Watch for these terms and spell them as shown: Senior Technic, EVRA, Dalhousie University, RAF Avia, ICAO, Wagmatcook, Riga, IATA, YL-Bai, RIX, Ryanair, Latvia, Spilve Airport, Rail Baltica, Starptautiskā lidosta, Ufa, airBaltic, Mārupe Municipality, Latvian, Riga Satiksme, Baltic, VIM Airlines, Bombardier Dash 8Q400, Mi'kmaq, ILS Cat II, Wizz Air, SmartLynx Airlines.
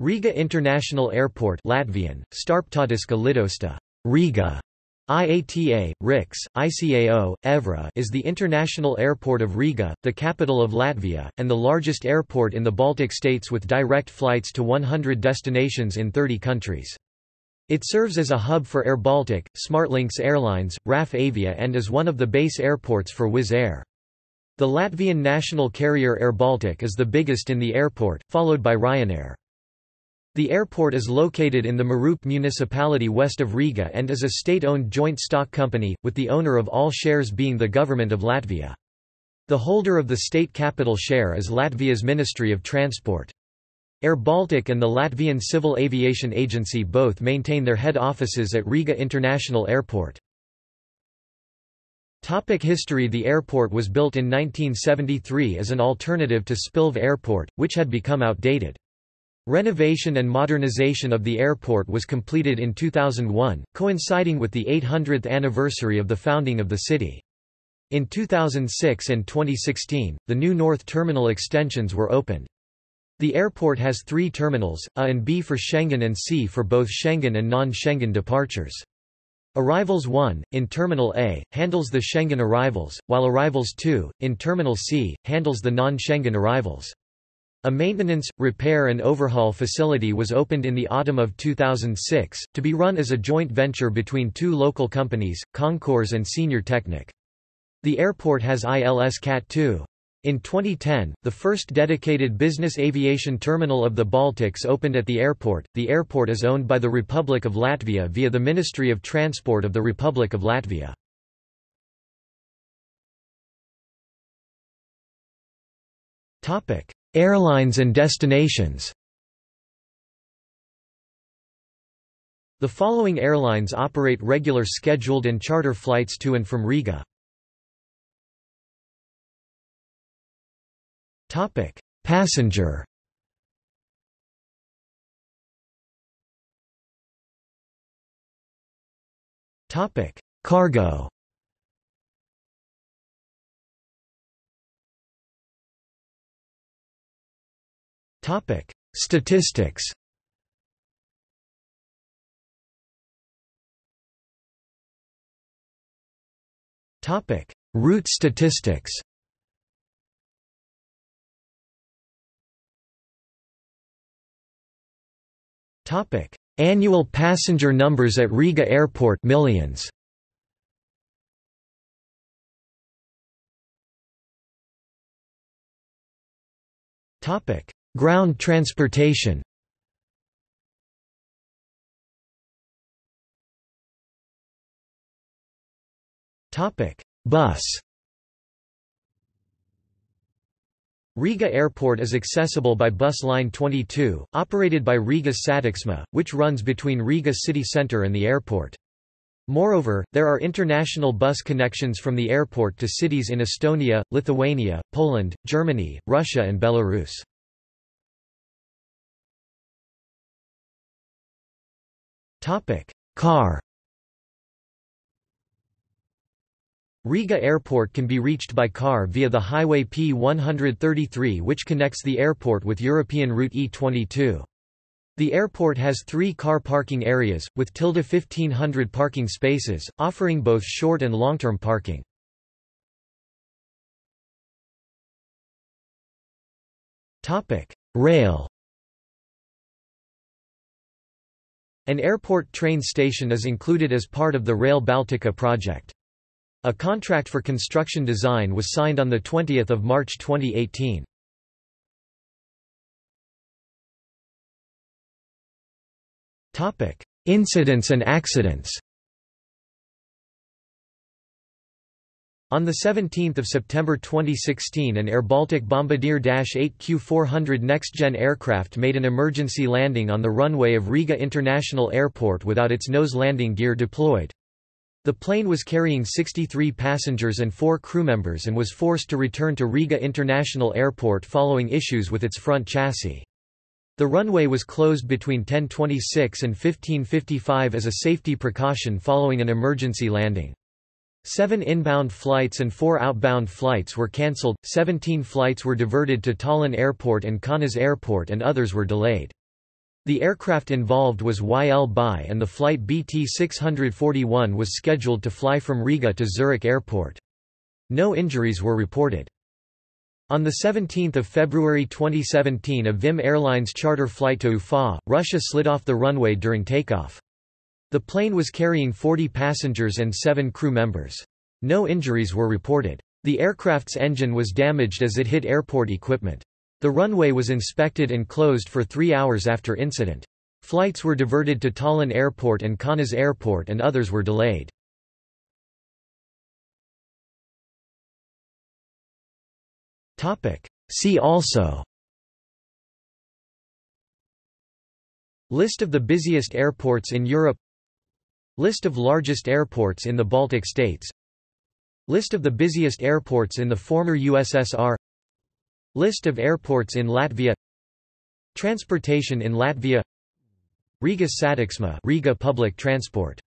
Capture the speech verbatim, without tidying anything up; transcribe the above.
Riga International Airport Latvian, Starptautiskā lidosta, Riga, I A T A, R I X, I C A O, Evra is the international airport of Riga, the capital of Latvia, and the largest airport in the Baltic states with direct flights to one hundred destinations in thirty countries. It serves as a hub for airBaltic, SmartLynx Airlines, R A F Avia and is one of the base airports for Wizz Air. The Latvian national carrier airBaltic is the biggest in the airport, followed by Ryanair. The airport is located in the Mārupe Municipality west of Riga and is a state-owned joint stock company, with the owner of all shares being the Government of Latvia. The holder of the state capital share is Latvia's Ministry of Transport. airBaltic and the Latvian Civil Aviation Agency both maintain their head offices at Riga International Airport. Topic history. The airport was built in nineteen seventy-three as an alternative to Spilve Airport, which had become outdated. Renovation and modernization of the airport was completed in two thousand one, coinciding with the eight hundredth anniversary of the founding of the city. In two thousand six and twenty sixteen, the new north terminal extensions were opened. The airport has three terminals, A and B for Schengen and C for both Schengen and non-Schengen departures. Arrivals one, in Terminal A, handles the Schengen arrivals, while Arrivals two, in Terminal C, handles the non-Schengen arrivals. A maintenance, repair and overhaul facility was opened in the autumn of two thousand six, to be run as a joint venture between two local companies, Concours and Senior Technic. The airport has I L S Cat two. In twenty ten, the first dedicated business aviation terminal of the Baltics opened at the airport. The airport is owned by the Republic of Latvia via the Ministry of Transport of the Republic of Latvia. Airlines and destinations. The following airlines operate regular scheduled and charter flights to and from Riga. Topic: Passenger. Topic: Cargo. Topic: Statistics. Topic: Route statistics. Topic: Annual passenger numbers at Riga Airport, millions. Topic: Ground transportation. Topic: Bus. Riga Airport is accessible by bus line twenty-two, operated by Riga Satiksme, which runs between Riga city centre and the airport. Moreover, there are international bus connections from the airport to cities in Estonia, Lithuania, Poland, Germany, Russia and Belarus. Car. Riga Airport can be reached by car via the highway P one thirty-three, which connects the airport with European route E twenty-two. The airport has three car parking areas, with tilde fifteen hundred parking spaces, offering both short and long-term parking. Rail. An airport train station is included as part of the Rail Baltica project. A contract for construction design was signed on the twentieth of March twenty eighteen. Topic: Incidents and accidents. On the seventeenth of September twenty sixteen, an airBaltic Bombardier Dash eight Q four hundred next-gen aircraft made an emergency landing on the runway of Riga International Airport without its nose landing gear deployed. The plane was carrying sixty-three passengers and four crewmembers and was forced to return to Riga International Airport following issues with its front chassis. The runway was closed between ten twenty-six and fifteen fifty-five as a safety precaution following an emergency landing. Seven inbound flights and four outbound flights were cancelled, seventeen flights were diverted to Tallinn Airport and Kaunas Airport and others were delayed. The aircraft involved was Y L-Bai, and the flight B T six forty-one was scheduled to fly from Riga to Zurich Airport. No injuries were reported. On seventeenth of February twenty seventeen, a V I M Airlines charter flight to Ufa, Russia slid off the runway during takeoff. The plane was carrying forty passengers and seven crew members. No injuries were reported. The aircraft's engine was damaged as it hit airport equipment. The runway was inspected and closed for three hours after incident. Flights were diverted to Tallinn Airport and Kaunas Airport, and others were delayed. See also: List of the busiest airports in Europe, List of largest airports in the Baltic states, List of the busiest airports in the former U S S R, List of airports in Latvia, Transportation in Latvia, Riga Satiksme, Riga public transport.